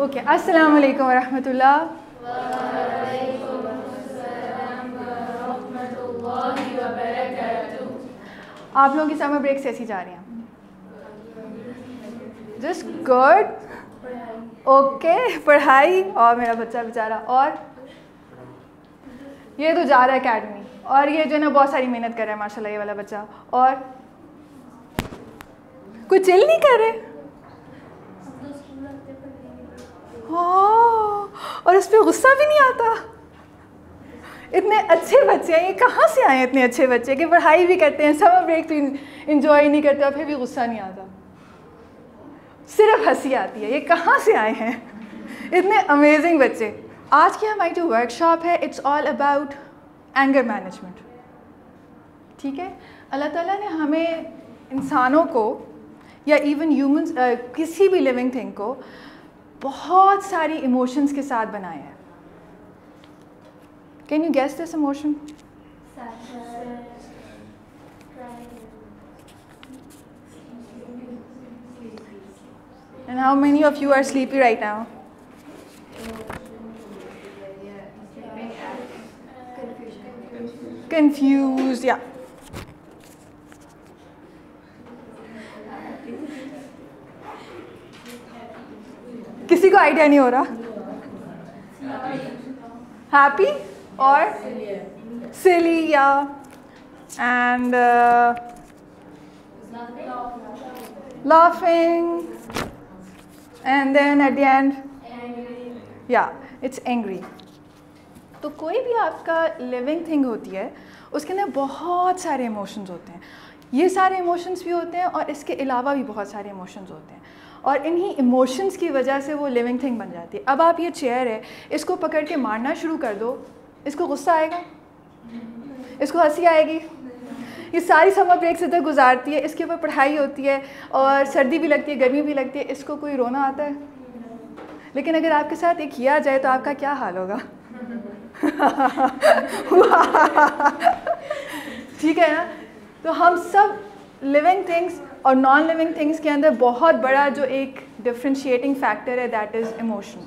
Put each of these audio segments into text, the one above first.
Okay, अस्सलामुअलैकुम वरहमतुल्लाह। वालैकुम अस्सलाम वरहमतुल्लाहि व बरकातुहू। आप लोगों की समर ब्रेक से ऐसी जा रही हैं, जस्ट गुड ओके, पढ़ाई। और मेरा बच्चा बेचारा, और ये तो जा रहा है अकेडमी, और ये जो है ना बहुत सारी मेहनत कर रहा है माशाल्लाह ये वाला बच्चा, और कुछ चिल नहीं कर रहे। और उस पर गुस्सा भी नहीं आता। इतने अच्छे बच्चे हैं, ये कहाँ से आए इतने अच्छे बच्चे कि पढ़ाई भी करते हैं, समर ब्रेक तो इन्जॉय नहीं करते और फिर भी गुस्सा नहीं आता, सिर्फ हंसी आती है। ये कहाँ से आए हैं इतने अमेजिंग बच्चे। आज की हमारी जो वर्कशॉप है, it's all about anger management. ठीक है, अल्लाह ताला ने हमें इंसानों को या इवन ह्यूमंस किसी भी लिविंग थिंग को बहुत सारी इमोशंस के साथ बनाया है। Can you guess this emotion? And how many of you are sleepy right now? Confuse? या किसी को आइडिया नहीं हो रहा? हैप्पी और सिली, या and laughing, and then at the end या इट्स एंग्री। तो कोई भी आपका लिविंग थिंग होती है, उसके अंदर बहुत सारे इमोशंस होते हैं। ये सारे इमोशंस भी होते हैं और इसके अलावा भी बहुत सारे इमोशंस होते हैं, और इन्हीं इमोशंस की वजह से वो लिविंग थिंग बन जाती है। अब आप ये चेयर है, इसको पकड़ के मारना शुरू कर दो, इसको गुस्सा आएगा? इसको हंसी आएगी? ये सारी समर ब्रेक से तक गुजारती है, इसके ऊपर पढ़ाई होती है और सर्दी भी लगती है, गर्मी भी लगती है। इसको कोई रोना आता है? लेकिन अगर आपके साथ ये किया जाए तो आपका क्या हाल होगा? ठीक है ना? तो हम सब लिविंग थिंग्स और नॉन लिविंग थिंग्स के अंदर बहुत बड़ा जो एक डिफ्रेंशिएटिंग फैक्टर है, दैट इज़ इमोशन।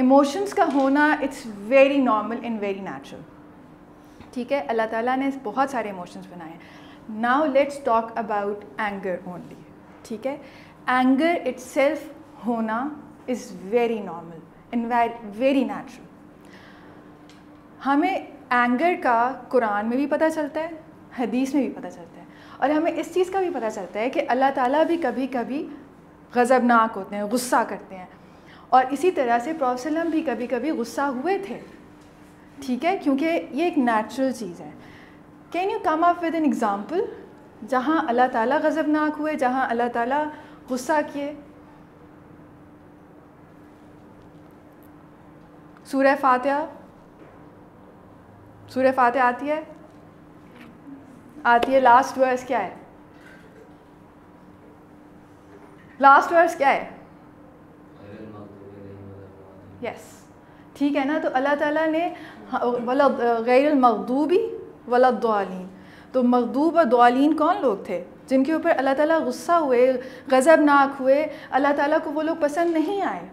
इमोशंस का होना it's very normal and very natural. ठीक है, अल्लाह ताला ने बहुत सारे इमोशंस बनाए हैं। Now let's talk about anger only. ठीक है, एंगर इटसेल्फ होना is very normal and very natural. हमें एंगर का कुरान में भी पता चलता है, हदीस में भी पता चलता है, और हमें इस चीज़ का भी पता चलता है कि अल्लाह ताला भी कभी कभी गज़बनाक होते हैं, गुस्सा करते हैं, और इसी तरह से प्रॉफिस भी कभी कभी गुस्सा हुए थे। ठीक है, क्योंकि ये एक नेचुरल चीज़ है। Can you come up with an example जहाँ अल्लाह ताला गज़बनाक हुए, जहाँ अल्लाह ताला गुस्सा किए? सूरह फातिहा, सूरह फातिहा आती है? आती है। लास्ट वर्स क्या है? लास्ट वर्स क्या है? यस, ठीक है ना? तो अल्लाह ताला ने वला गैर المغضوب वला الضالین, तो मघदूब और दुआलीन कौन लोग थे जिनके ऊपर अल्लाह ताला गुस्सा हुए, गज़बनाक हुए? अल्लाह ताला को वो लोग पसंद नहीं आए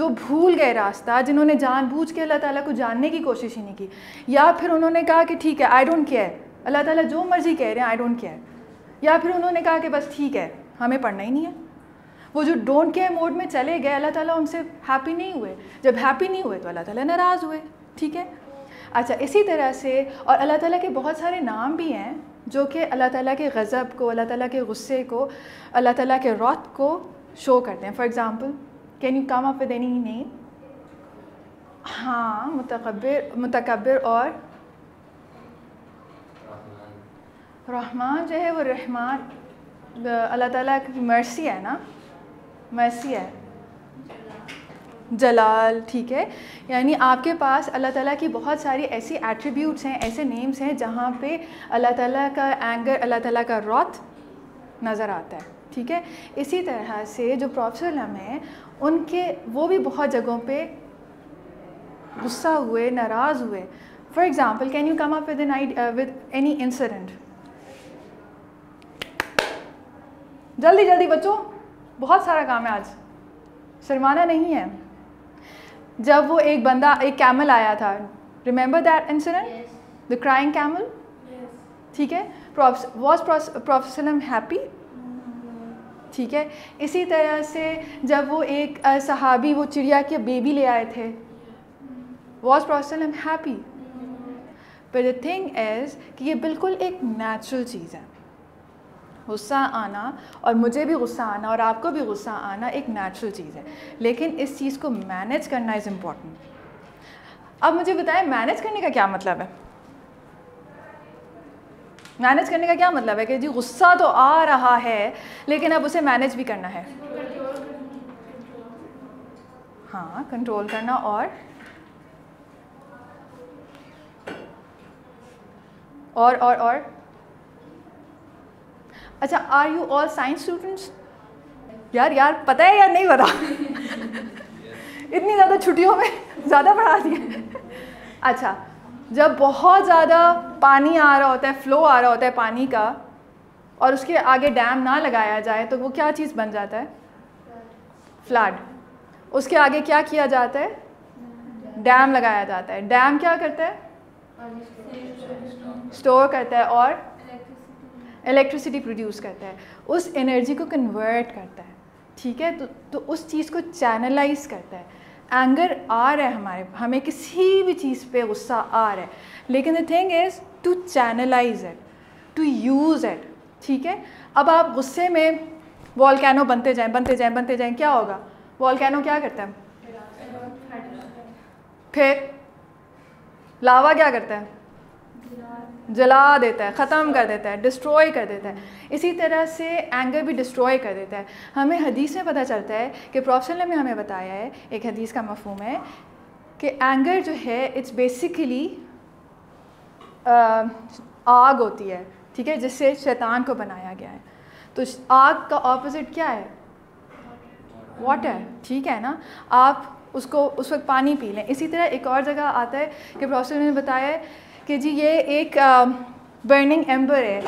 जो भूल गए रास्ता, जिन्होंने जानबूझ के अल्लाह ताला को जानने की कोशिश ही नहीं की, या फिर उन्होंने कहा कि ठीक है आई डोंट केयर, अल्लाह ताला जो मर्ज़ी कह रहे हैं आई डोंट केयर, या फिर उन्होंने कहा कि बस ठीक है हमें पढ़ना ही नहीं है। वो जो डोंट केयर मोड में चले गए, अल्लाह ताला उनसे हैप्पी नहीं हुए। जब हैप्पी नहीं हुए तो अल्लाह ताला नाराज़ हुए। ठीक है, अच्छा, इसी तरह से और अल्लाह ताला के बहुत सारे नाम भी हैं जो कि अल्लाह ताला के गज़ब को, अल्लाह ताला के गुस्से को, अल्लाह ताला के रौत को शो करते हैं। For example, can you come up with any name? हाँ, मुतकबिर और रहमान जो है वो रहमान, अल्लाह ताला की मर्सी है ना, मर्सी है, जलाल। ठीक है, यानी आपके पास अल्लाह ताला की बहुत सारी ऐसी एट्रीब्यूट्स हैं, ऐसे नेम्स हैं जहाँ पे अल्लाह ताला का एंगर, अल्लाह ताला का रौत नज़र आता है। ठीक है, इसी तरह से जो प्रॉफिस हैं उनके, वो भी बहुत जगहों पे गुस्सा हुए, नाराज़ हुए। For example, can you come up with an any incident? जल्दी जल्दी बच्चों, बहुत सारा काम है आज। शर्माना नहीं है। जब वो एक बंदा, एक कैमल आया था, remember that incident, the crying camel, ठीक है, वॉज प्रोफेसर हैप्पी, ठीक है। इसी तरह से जब वो एक सहाबी वो चिड़िया के बेबी ले आए थे, was professor happy. But the thing is कि ये बिल्कुल एक नेचुरल चीज़ है, गुस्सा आना, और मुझे भी गुस्सा आना और आपको भी गुस्सा आना एक नेचुरल चीज़ है, लेकिन इस चीज़ को मैनेज करना इज़ इम्पॉर्टेंट। अब मुझे बताएं मैनेज करने का क्या मतलब है? मैनेज करने का क्या मतलब है कि जी गुस्सा तो आ रहा है लेकिन अब उसे मैनेज भी करना है, हाँ, कंट्रोल करना। और अच्छा, are you all science students? यार पता है यार, नहीं पता इतनी ज़्यादा छुट्टियों में ज़्यादा पढ़ा दिया अच्छा, जब बहुत ज़्यादा पानी आ रहा होता है, फ्लो आ रहा होता है पानी का, और उसके आगे डैम ना लगाया जाए तो वो क्या चीज़ बन जाता है? फ्लड। उसके आगे क्या किया जाता है? डैम लगाया जाता है। डैम क्या करता है? स्टोर करता है और इलेक्ट्रिसिटी प्रोड्यूस करता है, उस एनर्जी को कन्वर्ट करता है, ठीक है। तो उस चीज़ को चैनलाइज करता है। एंगर आ रहा है हमारे, हमें किसी भी चीज़ पे गुस्सा आ रहा है, लेकिन the thing is to channelize it, to use it, ठीक है। अब आप गुस्से में वॉल्केनो बनते जाएं, क्या होगा? वॉल्केनो क्या करता है? फिर लावा क्या करता है? जला देता है, ख़त्म कर देता है, डिस्ट्रॉय कर देता है। इसी तरह से एंगर भी डिस्ट्रॉय कर देता है। हमें हदीस में पता चलता है कि प्रॉफिस ने हमें बताया है, एक हदीस का मफहूम है कि एंगर जो है इट्स बेसिकली आग होती है, ठीक है, जिससे शैतान को बनाया गया है। तो आग का ऑपोजिट क्या है? वाटर, ठीक है ना। आप उसको उस वक्त पानी पी लें। इसी तरह एक और जगह आता है कि प्रॉफिस ने बताया है कि जी ये एक बर्निंग एम्बर है,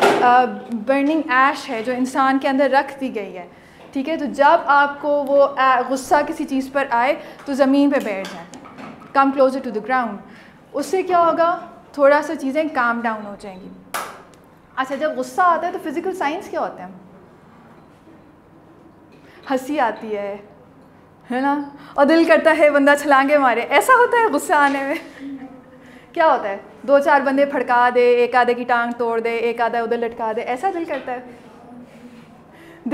बर्निंग ऐश है जो इंसान के अंदर रख दी गई है, ठीक है। तो जब आपको वो गुस्सा किसी चीज़ पर आए तो ज़मीन पे बैठ जाए, come closer to the ground. उससे क्या होगा? थोड़ा सा चीज़ें काम डाउन हो जाएंगी। अच्छा, जब गुस्सा आता है तो फिज़िकल साइंस क्या होता है? हंसी आती है ना, और दिल करता है बंदा छलांगे मारे। ऐसा होता है गुस्सा आने में? क्या होता है? दो चार बंदे फड़का दे, एक आधे की टांग तोड़ दे, एक आधा उधर लटका दे, ऐसा दिल करता है?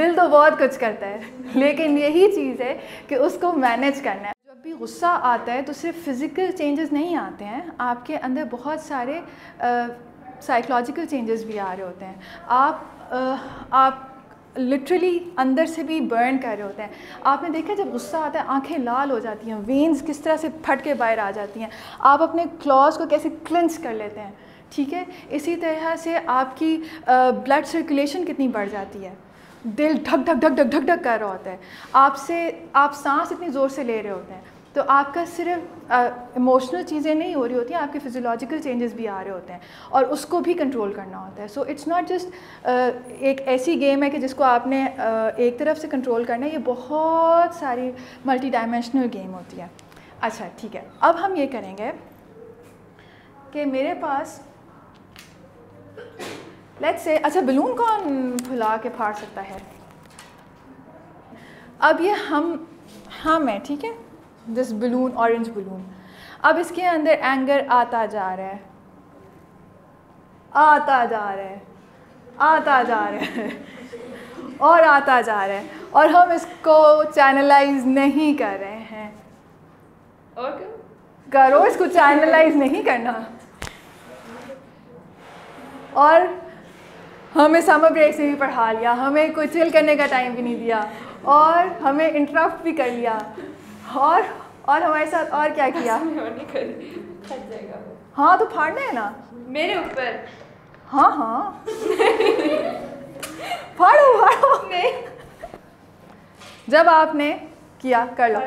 दिल तो बहुत कुछ करता है, लेकिन यही चीज़ है कि उसको मैनेज करना है। जब भी गुस्सा आता है तो सिर्फ फिज़िकल चेंजेस नहीं आते हैं, आपके अंदर बहुत सारे साइकोलॉजिकल चेंजेस भी आ रहे होते हैं। आप लिटरली अंदर से भी बर्न कर रहे होते हैं। आपने देखा जब गुस्सा आता है आंखें लाल हो जाती हैं, वेन्स किस तरह से फट के बाहर आ जाती हैं, आप अपने क्लॉज को कैसे क्लिंच कर लेते हैं, ठीक है। इसी तरह से आपकी ब्लड सर्कुलेशन कितनी बढ़ जाती है, दिल धक धक धक धक धक धक कर रहा होता है, आप सांस इतनी ज़ोर से ले रहे होते हैं। तो आपका सिर्फ इमोशनल चीज़ें नहीं हो रही होती, आपके फिजियोलॉजिकल चेंजेस भी आ रहे होते हैं, और उसको भी कंट्रोल करना होता है। सो इट्स नॉट जस्ट एक ऐसी गेम है कि जिसको आपने एक तरफ से कंट्रोल करना है, ये बहुत सारी मल्टी डायमेंशनल गेम होती है। अच्छा, ठीक है, अब हम ये करेंगे कि मेरे पास लेट्स से, अच्छा, बलून कौन फुला के फाड़ सकता है? अब ये हम है, ठीक है, दिस बलून, ऑरेंज बलून। अब इसके अंदर एंगर आता जा रहा है और आता जा रहा है, और हम इसको चैनलाइज नहीं कर रहे हैं। और क्यों करो? इसको चैनलाइज नहीं करना। और हमें समर ब्रेक से भी पढ़ा लिया, हमें कोई चिल करने का टाइम भी नहीं दिया, और हमें इंटरप्ट भी कर लिया, और हमारे साथ और क्या किया? हाँ, तो फाड़ना है ना मेरे ऊपर। हाँ फाड़ो नहीं। जब आपने किया, कर लो।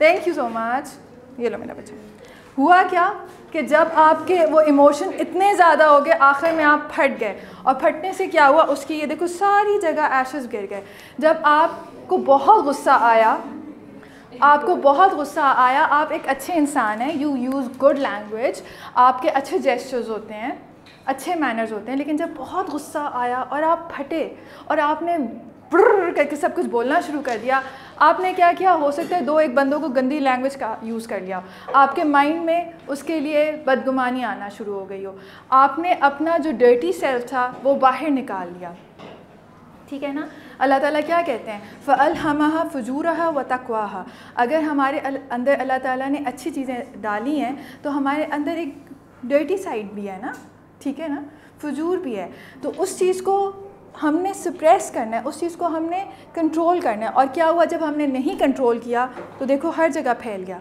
Thank you so much. ये लो मेरा बच्चा। हुआ क्या? कि जब आपके वो इमोशन इतने ज़्यादा हो गए आखिर में आप फट गए। और फटने से क्या हुआ, उसकी ये देखो सारी जगह एशेस गिर गए। जब आपको बहुत गुस्सा आया, आप एक अच्छे इंसान हैं, यू यूज़ गुड लैंग्वेज, आपके अच्छे जेस्चर्स होते हैं, अच्छे मैनर्स होते हैं, लेकिन जब बहुत गुस्सा आया और आप फटे और आपने ब्रर करके सब कुछ बोलना शुरू कर दिया, आपने क्या किया, हो सकता है दो एक बंदों को गंदी लैंग्वेज का यूज़ कर लिया, आपके माइंड में उसके लिए बदगुमानी आना शुरू हो गई हो, आपने अपना जो डर्टी सेल्फ था वो बाहर निकाल लिया। ठीक है ना। अल्लाह ताला क्या कहते हैं, फ़अल्हमहा फुजूरहा व तक़वाहा। अगर हमारे अंदर अल्लाह ताला ने अच्छी चीज़ें डाली हैं तो हमारे अंदर एक डर्टी साइड भी है ना, ठीक है ना, फुजूर भी है। तो उस चीज़ को हमने सप्रेस करना है, उस चीज़ को हमने कंट्रोल करना है। और क्या हुआ, जब हमने नहीं कंट्रोल किया तो देखो हर जगह फैल गया।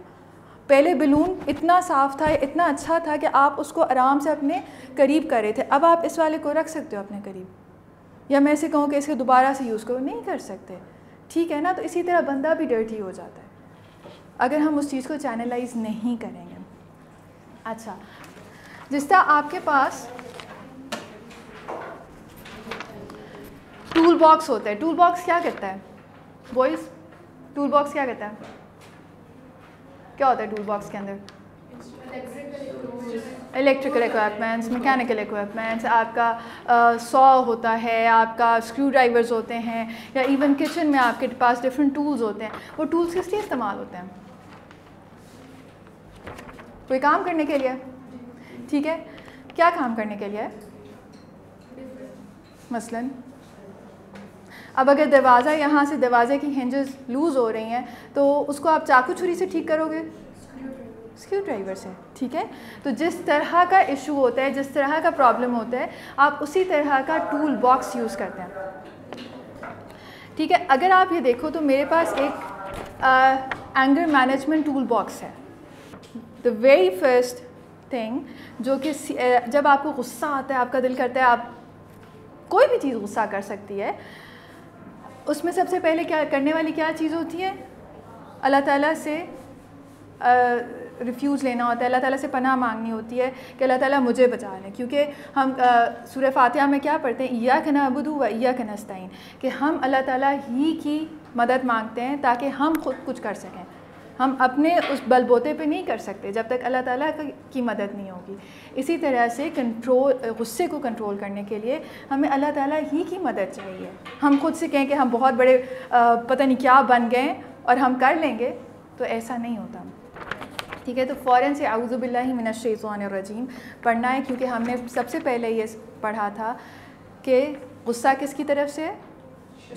पहले बलून इतना साफ़ था, इतना अच्छा था कि आप उसको आराम से अपने करीब कर रहे थे, अब आप इस वाले को रख सकते हो अपने करीब, या मैं इसे कहूँ कि इसको दोबारा से यूज़ करो, नहीं कर सकते। ठीक है ना। तो इसी तरह बंदा भी डर्टी हो जाता है अगर हम उस चीज़ को चैनलाइज नहीं करेंगे। अच्छा, जिस तरह आपके पास टूल बॉक्स होता है, टूल बॉक्स क्या करता है बॉयज़, टूल बॉक्स क्या करता है, क्या होता है टूल बॉक्स के अंदर? इलेक्ट्रिकल इक्विपमेंट्स, मैकेनिकल इक्विपमेंट्स, आपका सॉ होता है, आपका स्क्रू ड्राइवर्स होते हैं, या इवन किचन में आपके पास डिफरेंट टूल्स होते हैं। वो टूल्स किस लिए इस्तेमाल होते हैं? कोई काम करने के लिए। ठीक है, क्या काम करने के लिए है? मसलन अब अगर दरवाज़ा, यहाँ से दरवाजे की हिंजेस लूज़ हो रही हैं तो उसको आप चाकू छुरी से ठीक करोगे, स्क्रू ड्राइवर से। ठीक है। तो जिस तरह का इशू होता है, जिस तरह का प्रॉब्लम होता है, आप उसी तरह का टूल बॉक्स यूज़ करते हैं। ठीक है। अगर आप ये देखो तो मेरे पास एक एंगर मैनेजमेंट टूल बॉक्स है। द वेरी फर्स्ट थिंग, जो कि जब आपको गुस्सा आता है, आपका दिल करता है, आप कोई भी चीज़ गुस्सा कर सकती है, उसमें सबसे पहले क्या करने वाली क्या चीज़ होती है? अल्लाह ताला से रिफ्यूज़ लेना होता है, अल्लाह ताला से पनाह मांगनी होती है कि अल्लाह ताला मुझे बचा लें, क्योंकि हम सूरह फातिहा में क्या पढ़ते हैं, या कनाबुदु व या कनास्ताइन, कि हम अल्लाह ताला ही की मदद मांगते हैं ताकि हम खुद कुछ कर सकें। हम अपने उस बलबोते पे नहीं कर सकते जब तक अल्लाह ताला की मदद नहीं होगी। इसी तरह से कंट्रोल, गुस्से को कंट्रोल करने के लिए हमें अल्लाह ताला ही की मदद चाहिए। हम खुद से कहें कि हम बहुत बड़े पता नहीं क्या बन गए और हम कर लेंगे, तो ऐसा नहीं होता। ठीक है। तो फ़ौरन से आऊजोबिल्लाहि मिनश्शैतानिर्रजीम पढ़ना है, क्योंकि हमने सबसे पहले ये पढ़ा था कि गुस्सा किसकी तरफ से है?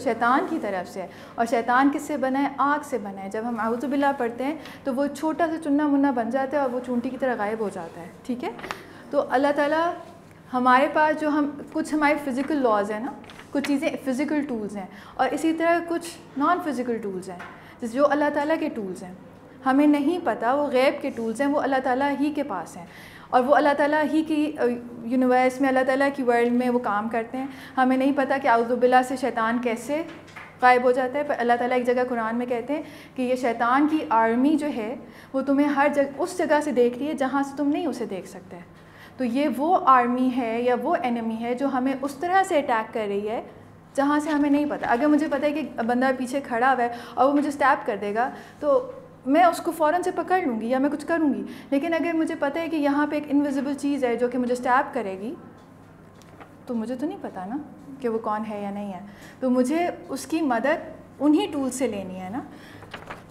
शैतान की तरफ से। और शैतान किससे बना है? आग से बना है। जब हम आउज़ु बिल्ला पढ़ते हैं तो वो छोटा सा चुन्ना मुन्ना बन जाता है और वो चूंटी की तरह गायब हो जाता है। ठीक है। तो अल्लाह ताला हमारे पास जो हम कुछ हमारे फ़िज़िकल लॉज हैं ना, कुछ चीज़ें फ़िज़िकल टूल्स हैं, और इसी तरह कुछ नॉन फिज़िकल टूल्स हैं जो अल्लाह ताला के टूल्स हैं, हमें नहीं पता, वो गैब के टूल्स हैं, वो अल्लाह ताला ही के पास हैं, और वो अल्लाह ताला ही की यूनिवर्स में, अल्लाह ताला की वर्ल्ड में वो काम करते हैं। हमें नहीं पता कि आउज़ुबिल्ला से शैतान कैसे गायब हो जाता है, पर अल्लाह ताला एक जगह कुरान में कहते हैं कि ये शैतान की आर्मी जो है वो तुम्हें हर जगह, उस जगह से देख रही है जहाँ से तुम नहीं उसे देख सकते। तो ये वो आर्मी है या वो एनिमी है जो हमें उस तरह से अटैक कर रही है जहाँ से हमें नहीं पता। अगर मुझे पता है कि बंदा पीछे खड़ा हुआ है और वो मुझे स्टैप कर देगा तो मैं उसको फ़ौरन से पकड़ लूँगी या मैं कुछ करूँगी, लेकिन अगर मुझे पता है कि यहाँ पे एक इनविजिबल चीज़ है जो कि मुझे स्टैप करेगी, तो मुझे तो नहीं पता ना कि वो कौन है या नहीं है, तो मुझे उसकी मदद उन्हीं टूल से लेनी है ना।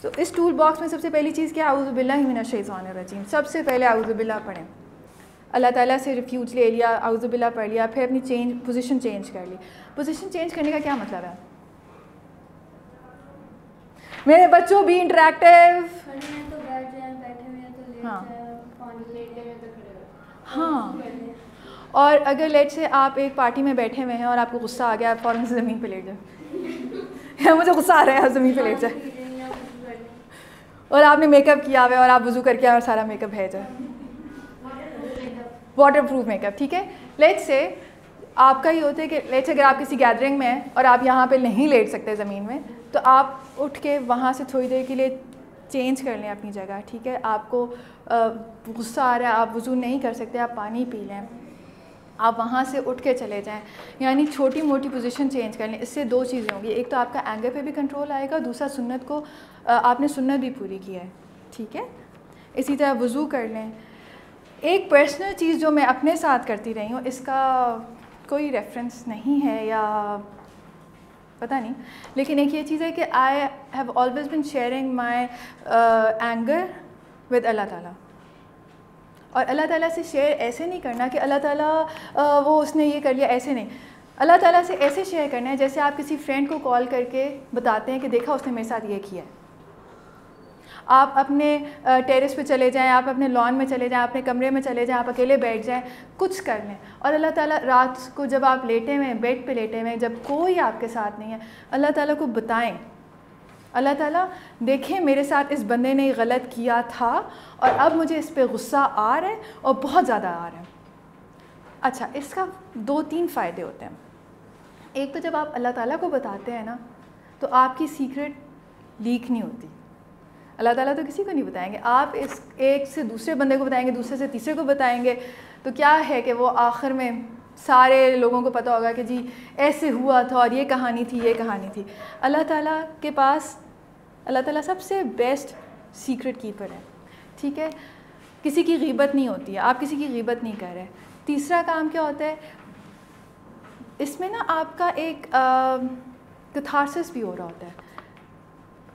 तो इस टूल बॉक्स में सबसे पहली चीज़ क्या है? आऊज़ुबिल्लाहि मिनश्शैतानिर्रजीम। सबसे पहले आऊज़ुबिल्ला पढ़ें। अल्लाह ताला से रिफ्यूज ले लिया, आऊज़ुबिल्ला पढ़ लिया, फिर अपनी पोजीशन चेंज कर ली। पोजीशन चेंज करने का क्या मतलब है? मेरे बच्चों भी इंटरेक्टिव तो हाँ। और अगर लेट से आप एक पार्टी में बैठे हुए हैं और आपको गुस्सा आ गया, आप फ़ौरन से ज़मीन पे लेट जाए मुझे गुस्सा आ रहा है, आप ज़मीन पे लेट जाए, और आपने मेकअप किया हुआ है और आप वज़ू करके और सारा मेकअप है जाए, वाटरप्रूफ मेकअप। ठीक है। लेट से आपका ये होता है कि लेट से अगर आप किसी गैदरिंग में हैं और आप यहाँ पर नहीं लेट सकते ज़मीन में, तो आप उठ के वहाँ से थोड़ी देर के लिए चेंज कर लें अपनी जगह, ठीक है। आपको गुस्सा आ रहा है, आप वज़ू नहीं कर सकते, आप पानी पी लें, आप वहाँ से उठ के चले जाएं, यानी छोटी मोटी पोजीशन चेंज कर लें। इससे दो चीज़ें होंगी, एक तो आपका एंगर पे भी कंट्रोल आएगा, दूसरा सुन्नत को आपने सुन्नत भी पूरी की है, ठीक है। इसी तरह वज़ू कर लें। एक पर्सनल चीज़ जो मैं अपने साथ करती रही हूँ, इसका कोई रेफरेंस नहीं है या पता नहीं, लेकिन एक ये चीज़ है कि I have always been sharing my anger with Allah ताला। और अल्लाह ताला से शेयर ऐसे नहीं करना कि अल्लाह ताला वो उसने ये कर लिया, ऐसे नहीं। अल्लाह ताला से ऐसे शेयर करना है जैसे आप किसी फ्रेंड को कॉल करके बताते हैं कि देखा उसने मेरे साथ ये किया है। आप अपने टेरेस पे चले जाएं, आप अपने लॉन में चले जाएं, अपने कमरे में चले जाएं, आप अकेले बैठ जाएं, कुछ कर लें। और अल्लाह ताला रात को जब आप लेटे हुए हैं, बेड पे लेटे हुए हैं, जब कोई आपके साथ नहीं है, अल्लाह ताला को बताएं, अल्लाह ताला देखें मेरे साथ इस बंदे ने गलत किया था और अब मुझे इस पे गुस्सा आ रहा है और बहुत ज़्यादा आ रहा है। अच्छा, इसका 2-3 फ़ायदे होते हैं। एक तो जब आप अल्लाह ताला को बताते हैं ना, तो आपकी सीक्रेट लीक नहीं होती। अल्लाह ताला तो किसी को नहीं बताएंगे, आप इस एक से दूसरे बंदे को बताएंगे, दूसरे से तीसरे को बताएंगे, तो क्या है कि वो आखिर में सारे लोगों को पता होगा कि जी ऐसे हुआ था और ये कहानी थी, ये कहानी थी। अल्लाह ताला के पास, अल्लाह ताला सबसे बेस्ट सीक्रेट कीपर है, ठीक है। किसी की ग़ीबत नहीं होती है, आप किसी की ग़ीबत नहीं कर रहे। तीसरा काम क्या होता है इसमें ना, आपका एक कथारसिस भी हो रहा होता है।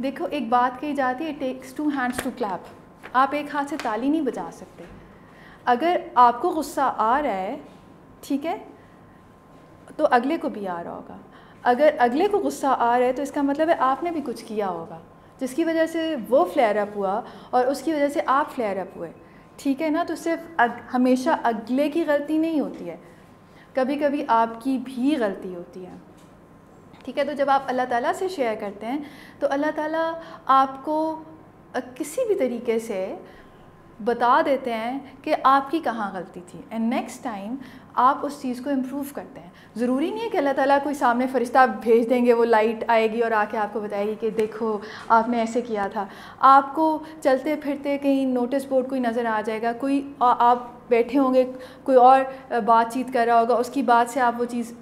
देखो, एक बात कही जाती है, it takes 2 hands to clap। आप एक हाथ से ताली नहीं बजा सकते। अगर आपको गुस्सा आ रहा है, ठीक है, तो अगले को भी आ रहा होगा। अगर अगले को गुस्सा आ रहा है तो इसका मतलब है आपने भी कुछ किया होगा जिसकी वजह से वो फ्लेयर अप हुआ और उसकी वजह से आप फ्लेयर अप हुए, ठीक है ना। तो सिर्फ हमेशा अगले की गलती नहीं होती है, कभी कभी आपकी भी गलती होती है, ठीक है। तो जब आप अल्लाह ताला से शेयर करते हैं तो अल्लाह ताला आपको किसी भी तरीके से बता देते हैं कि आपकी कहाँ गलती थी, एंड नेक्स्ट टाइम आप उस चीज़ को इम्प्रूव करते हैं। ज़रूरी नहीं है कि अल्लाह ताला कोई सामने फ़रिश्ता भेज देंगे, वो लाइट आएगी और आके आपको बताएगी कि देखो आपने ऐसे किया था। आपको चलते फिरते कहीं नोटिस बोर्ड कोई नज़र आ जाएगा, कोई आप बैठे होंगे, कोई और बातचीत कर रहा होगा, उसकी बात से आप वो चीज़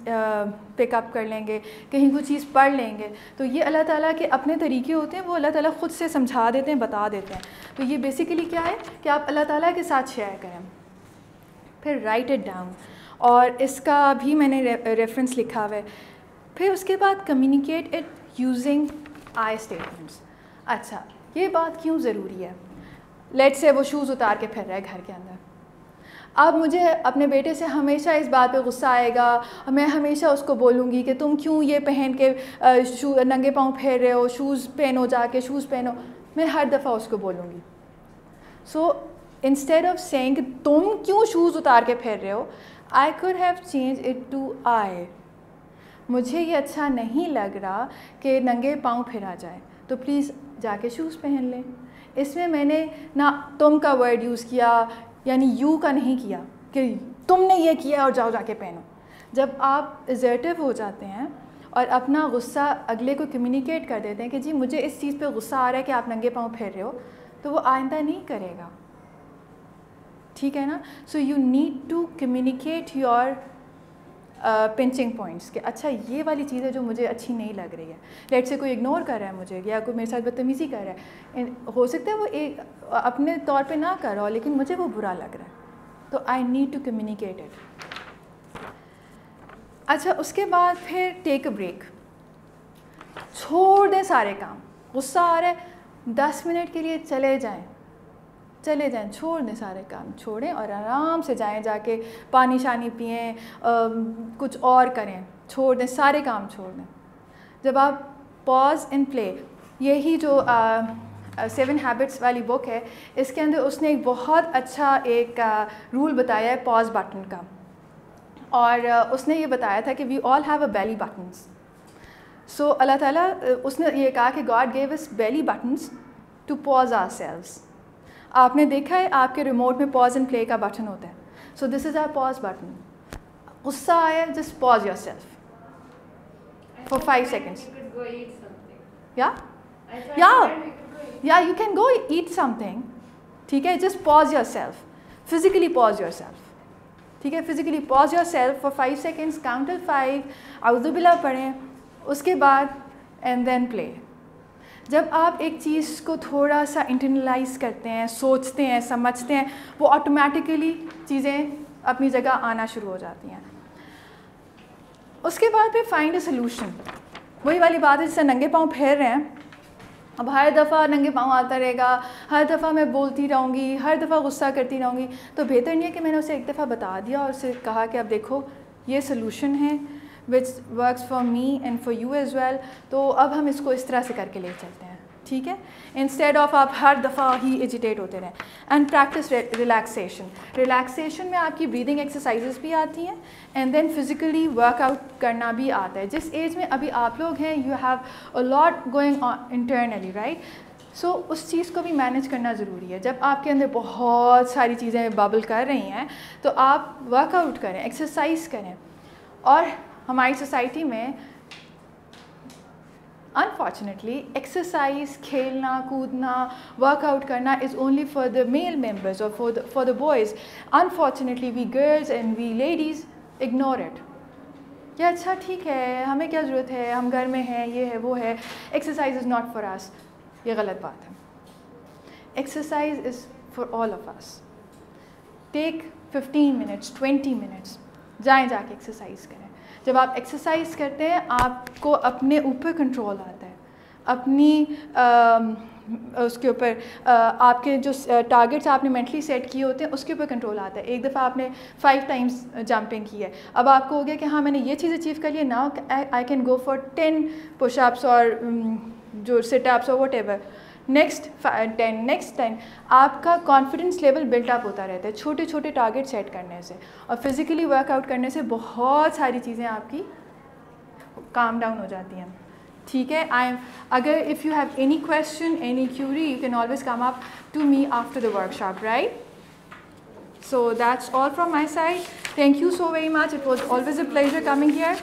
पिकअप कर लेंगे, कहीं कोई चीज़ पढ़ लेंगे। तो ये अल्लाह ताला के अपने तरीके होते हैं, वो अल्लाह ताला ख़ुद से समझा देते हैं, बता देते हैं। तो ये बेसिकली क्या है कि आप अल्लाह ताला के साथ शेयर करें। फिर राइट इट डाउन, और इसका भी मैंने रेफरेंस लिखा हुआ है। फिर उसके बाद communicate it using I statements. अच्छा, ये बात क्यों ज़रूरी है? लेट्स से वो शूज़ उतार के फिर रहा है घर के अंदर। अब मुझे अपने बेटे से हमेशा इस बात पे गुस्सा आएगा, मैं हमेशा उसको बोलूँगी कि तुम क्यों ये पहन के शू नंगे पाँव फेर रहे हो, शूज़ पहनो, जाके शूज़ पहनो। मैं हर दफ़ा उसको बोलूँगी। सो इंस्टेड ऑफ सेइंग तुम क्यों शूज़ उतार के फेर रहे हो, I could have change it to I, मुझे ये अच्छा नहीं लग रहा कि नंगे पाँव फेरा जाए, तो प्लीज़ जाके शूज़ पहन लें। इसमें मैंने ना तुम का वर्ड यूज़ किया, यानी यू का नहीं किया कि तुमने ये किया और जाओ जाके पहनो। जब आप असर्टिव हो जाते हैं और अपना गुस्सा अगले को कम्युनिकेट कर देते हैं कि जी मुझे इस चीज़ पे गुस्सा आ रहा है कि आप नंगे पाँव फेर रहे हो, तो वो आइंदा नहीं करेगा, ठीक है ना। So you need to communicate your pinching points कि अच्छा ये वाली चीज़ है जो मुझे अच्छी नहीं लग रही है। लेट्स से कोई इग्नोर कर रहा है मुझे, या कोई मेरे साथ बदतमीज़ी कर रहा है, हो सकता है वो एक अपने तौर पे ना कर रहा हो लेकिन मुझे वो बुरा लग रहा है, तो I need to communicate it. अच्छा, उसके बाद फिर टेक अ ब्रेक, छोड़ दें सारे काम। गुस्सा आ रहा है, 10 मिनट के लिए चले जाएँ, चले जाएं, छोड़ दें सारे काम, छोड़ें और आराम से जाएं, जाके पानी शानी पिएं, कुछ और करें, छोड़ दें सारे काम, छोड़ दें। जब आप पॉज एंड प्ले, यही जो 7 Habits वाली बुक है, इसके अंदर उसने एक बहुत अच्छा एक रूल बताया है पॉज बटन का, और उसने ये बताया था कि we all have a belly buttons. So Allah ताला उसने ये कहा कि God gave us belly buttons to pause ourselves. आपने देखा है आपके रिमोट में पॉज एंड प्ले का बटन होता है, so this is our pause button. गुस्सा आया, just pause yourself for 5 seconds। या या you can go eat something, ठीक है, just pause yourself, physically pause your self, ठीक है, physically pause yourself for 5 seconds, count to 5, आउज़ु बिल्ला पढ़ें, उसके बाद एंड देन प्ले। जब आप एक चीज़ को थोड़ा सा इंटरनलाइज करते हैं, सोचते हैं, समझते हैं, वो ऑटोमेटिकली चीज़ें अपनी जगह आना शुरू हो जाती हैं। उसके बाद फिर फाइंड ए सोल्यूशन, वही वाली बात है जिससे नंगे पाँव फेर रहे हैं। अब हर दफ़ा नंगे पाँव आता रहेगा, हर दफ़ा मैं बोलती रहूँगी, हर दफ़ा गुस्सा करती रहूँगी, तो बेहतर नहीं है कि मैंने उसे एक दफ़ा बता दिया और उसे कहा कि अब देखो ये सोल्यूशन है which works for me and for you as well, तो अब हम इसको इस तरह से करके ले चलते हैं, ठीक है, इंस्टेड ऑफ आप हर दफ़ा ही एजिटेट होते रहें। एंड प्रैक्टिस रिलैक्सेशन, रिलैक्सेशन में आपकी ब्रीदिंग एक्सरसाइजेस भी आती हैं एंड देन फिज़िकली वर्कआउट करना भी आता है। जिस एज में अभी आप लोग हैं, you have a lot going on internally, right, so उस चीज़ को भी मैनेज करना ज़रूरी है। जब आपके अंदर बहुत सारी चीज़ें बबल कर रही हैं तो आप वर्कआउट करें, एक्सरसाइज करें। और हमारी सोसाइटी में अनफॉर्चुनेटली एक्सरसाइज, खेलना कूदना, वर्कआउट करना is only for the male members और for the boys. Unfortunately we girls and we ladies ignore it. क्या अच्छा ठीक है, हमें क्या ज़रूरत है, हम घर में हैं, ये है वो है, exercise is not for us, ये गलत बात है। Exercise is for all of us. Take 15 minutes, 20 minutes, जाएँ जाके एक्सरसाइज करें। जब आप एक्सरसाइज करते हैं आपको अपने ऊपर कंट्रोल आता है, अपनी उसके ऊपर, आपके जो टारगेट्स आपने मेंटली सेट किए होते हैं उसके ऊपर कंट्रोल आता है। एक दफ़ा आपने 5 टाइम्स जंपिंग की है, अब आपको हो गया कि हाँ मैंने ये चीज़ अचीव कर लिया, now I can go for 10 pushups और जो सिटअप्स और वट एवर, नेक्स्ट 10। आपका कॉन्फिडेंस लेवल बिल्टअप होता रहता है छोटे छोटे टारगेट सेट करने से, और फिज़िकली वर्कआउट करने से बहुत सारी चीज़ें आपकी काम डाउन हो जाती हैं, ठीक है। अगर If you have any question, any query, you can always come up to me after the workshop, right? So that's all from my side. Thank you so very much. It was always a pleasure coming here.